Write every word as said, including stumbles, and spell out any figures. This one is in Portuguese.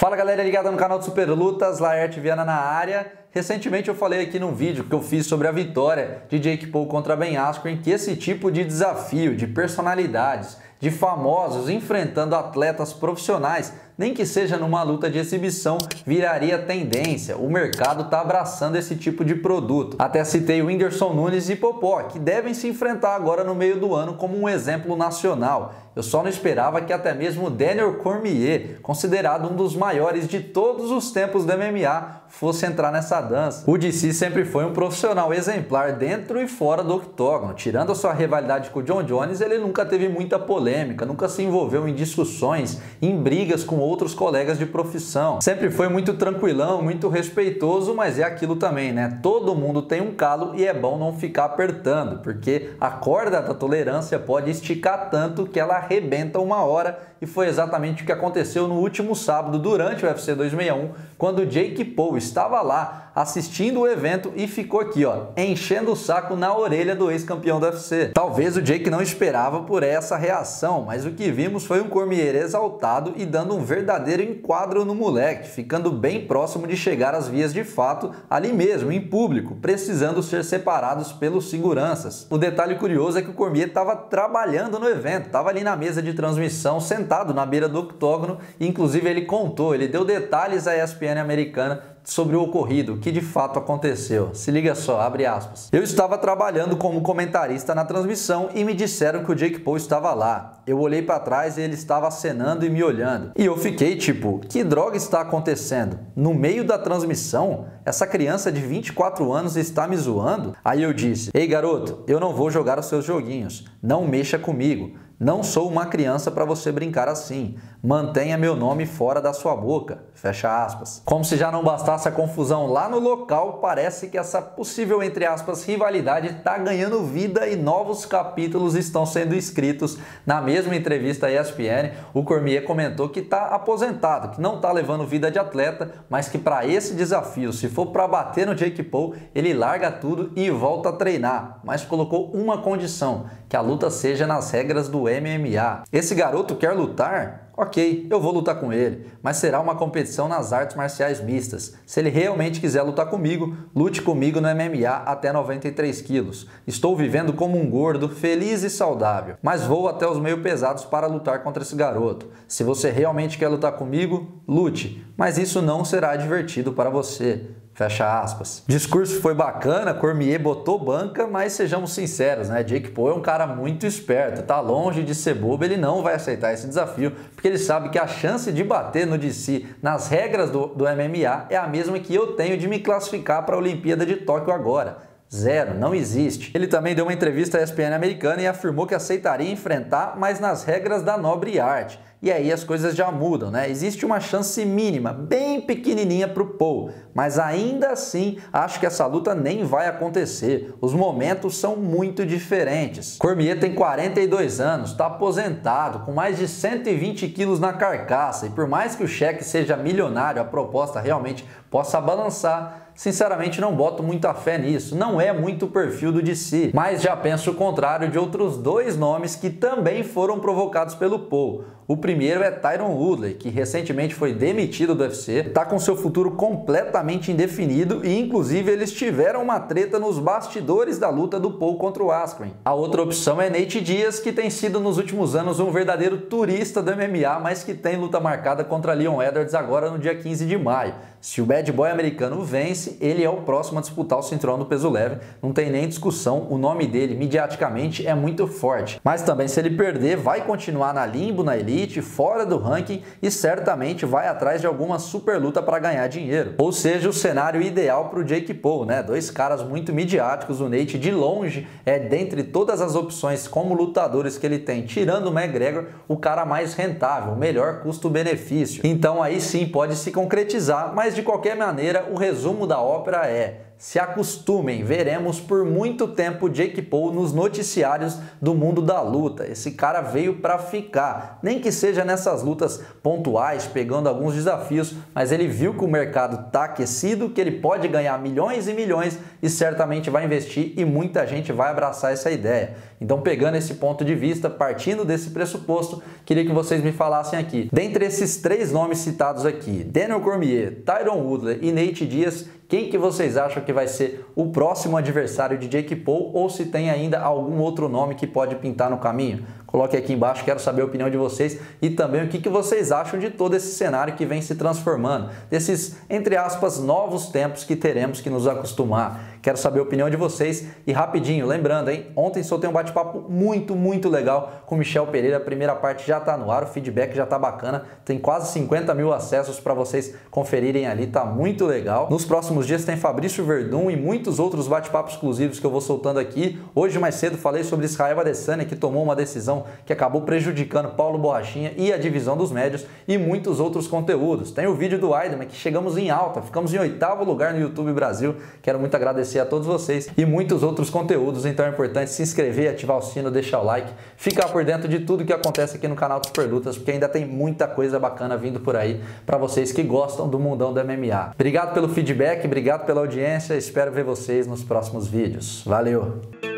Fala galera ligada no canal do Super Lutas, Laerte Viana na área. Recentemente eu falei aqui num vídeo que eu fiz sobre a vitória de Jake Paul contra Ben Askren que esse tipo de desafio, de personalidades, de famosos enfrentando atletas profissionais, nem que seja numa luta de exibição, viraria tendência. O mercado está abraçando esse tipo de produto. Até citei o Whindersson Nunes e Popó, que devem se enfrentar agora no meio do ano como um exemplo nacional. Eu só não esperava que até mesmo Daniel Cormier, considerado um dos maiores de todos os tempos do M M A, fosse entrar nessa dança. O D C sempre foi um profissional exemplar dentro e fora do octógono. Tirando a sua rivalidade com o John Jones, ele nunca teve muita polêmica, nunca se envolveu em discussões, em brigas com outros colegas de profissão. Sempre foi muito tranquilão, muito respeitoso, mas é aquilo também, né? Todo mundo tem um calo e é bom não ficar apertando, porque a corda da tolerância pode esticar tanto que ela arrebenta uma hora, e foi exatamente o que aconteceu no último sábado durante o U F C duzentos e sessenta e um, quando Jake Paul estava lá assistindo o evento e ficou aqui, ó, enchendo o saco na orelha do ex-campeão do U F C. Talvez o Jake não esperava por essa reação, mas o que vimos foi um Cormier exaltado e dando um verdadeiro enquadro no moleque, ficando bem próximo de chegar às vias de fato ali mesmo, em público, precisando ser separados pelos seguranças. O detalhe curioso é que o Cormier estava trabalhando no evento, estava ali na mesa de transmissão, sentado na beira do octógono, e inclusive ele contou, ele deu detalhes à E S P N americana sobre o ocorrido, o que de fato aconteceu. Se liga só, abre aspas. Eu estava trabalhando como comentarista na transmissão e me disseram que o Jake Paul estava lá. Eu olhei para trás e ele estava acenando e me olhando. E eu fiquei tipo, que droga está acontecendo? No meio da transmissão, essa criança de vinte e quatro anos está me zoando? Aí eu disse, ei garoto, eu não vou jogar os seus joguinhos, não mexa comigo. Não sou uma criança para você brincar assim. Mantenha meu nome fora da sua boca. Fecha aspas. Como se já não bastasse a confusão lá no local, parece que essa possível, entre aspas, rivalidade está ganhando vida e novos capítulos estão sendo escritos. Na mesma entrevista à E S P N, o Cormier comentou que está aposentado, que não está levando vida de atleta, mas que para esse desafio, se for para bater no Jake Paul, ele larga tudo e volta a treinar. Mas colocou uma condição, que a luta seja nas regras do M M A. Esse garoto quer lutar? Ok, eu vou lutar com ele, mas será uma competição nas artes marciais mistas. Se ele realmente quiser lutar comigo, lute comigo no M M A até noventa e três quilos. Estou vivendo como um gordo, feliz e saudável, mas vou até os meio pesados para lutar contra esse garoto. Se você realmente quer lutar comigo, lute, mas isso não será divertido para você. Fecha aspas. Discurso foi bacana, Cormier botou banca, mas sejamos sinceros, né? Jake Paul é um cara muito esperto, tá longe de ser bobo, ele não vai aceitar esse desafio, porque ele sabe que a chance de bater no D C nas regras do, do M M A é a mesma que eu tenho de me classificar para a Olimpíada de Tóquio agora. Zero, não existe. Ele também deu uma entrevista à E S P N americana e afirmou que aceitaria enfrentar, mas nas regras da nobre arte. E aí as coisas já mudam, né? Existe uma chance mínima, bem pequenininha para o Paul, mas ainda assim acho que essa luta nem vai acontecer. Os momentos são muito diferentes. Cormier tem quarenta e dois anos, está aposentado, com mais de cento e vinte quilos na carcaça, e por mais que o cheque seja milionário, a proposta realmente possa balançar, sinceramente não boto muita fé nisso, não é muito o perfil do D C, mas já penso o contrário de outros dois nomes que também foram provocados pelo Paul. O primeiro é Tyron Woodley, que recentemente foi demitido do U F C, está com seu futuro completamente indefinido e inclusive eles tiveram uma treta nos bastidores da luta do Paul contra o Askren. A outra opção é Nate Diaz, que tem sido nos últimos anos um verdadeiro turista do M M A, mas que tem luta marcada contra Leon Edwards agora no dia quinze de maio. Se o bad boy americano vence, ele é o próximo a disputar o cinturão do peso leve, não tem nem discussão, o nome dele mediaticamente é muito forte, mas também se ele perder vai continuar na limbo, na elite, fora do ranking e certamente vai atrás de alguma super luta para ganhar dinheiro, ou seja, o cenário ideal para o Jake Paul, né? Dois caras muito midiáticos, o Nate de longe é, dentre todas as opções como lutadores que ele tem, tirando o McGregor, o cara mais rentável, melhor custo-benefício, então aí sim pode se concretizar, mas de qualquer maneira o resumo da ópera é Se acostumem, veremos por muito tempo Jake Paul nos noticiários do mundo da luta. Esse cara veio para ficar, nem que seja nessas lutas pontuais, pegando alguns desafios, mas ele viu que o mercado tá aquecido, que ele pode ganhar milhões e milhões e certamente vai investir e muita gente vai abraçar essa ideia. Então, pegando esse ponto de vista, partindo desse pressuposto, queria que vocês me falassem aqui. Dentre esses três nomes citados aqui, Daniel Cormier, Tyron Woodley e Nate Diaz, quem que vocês acham que vai ser o próximo adversário de Jake Paul ou se tem ainda algum outro nome que pode pintar no caminho? Coloque aqui embaixo, quero saber a opinião de vocês e também o que que vocês acham de todo esse cenário que vem se transformando, desses, entre aspas, novos tempos que teremos que nos acostumar. Quero saber a opinião de vocês e rapidinho, lembrando, hein? Ontem soltei um bate-papo muito, muito legal com o Michel Pereira, a primeira parte já tá no ar, o feedback já tá bacana, tem quase cinquenta mil acessos para vocês conferirem ali, tá muito legal. Nos próximos Nos dias tem Fabrício Verdun e muitos outros bate-papos exclusivos que eu vou soltando aqui. Hoje mais cedo falei sobre Israel Adesanya, que tomou uma decisão que acabou prejudicando Paulo Borrachinha e a divisão dos médios, e muitos outros conteúdos. Tem o vídeo do Whindersson, que chegamos em alta, ficamos em oitavo lugar no YouTube Brasil. Quero muito agradecer a todos vocês e muitos outros conteúdos, então é importante se inscrever, ativar o sino, deixar o like, ficar por dentro de tudo que acontece aqui no canal do Super Lutas, porque ainda tem muita coisa bacana vindo por aí para vocês que gostam do mundão do M M A. Obrigado pelo feedback, obrigado pela audiência, espero ver vocês nos próximos vídeos. Valeu!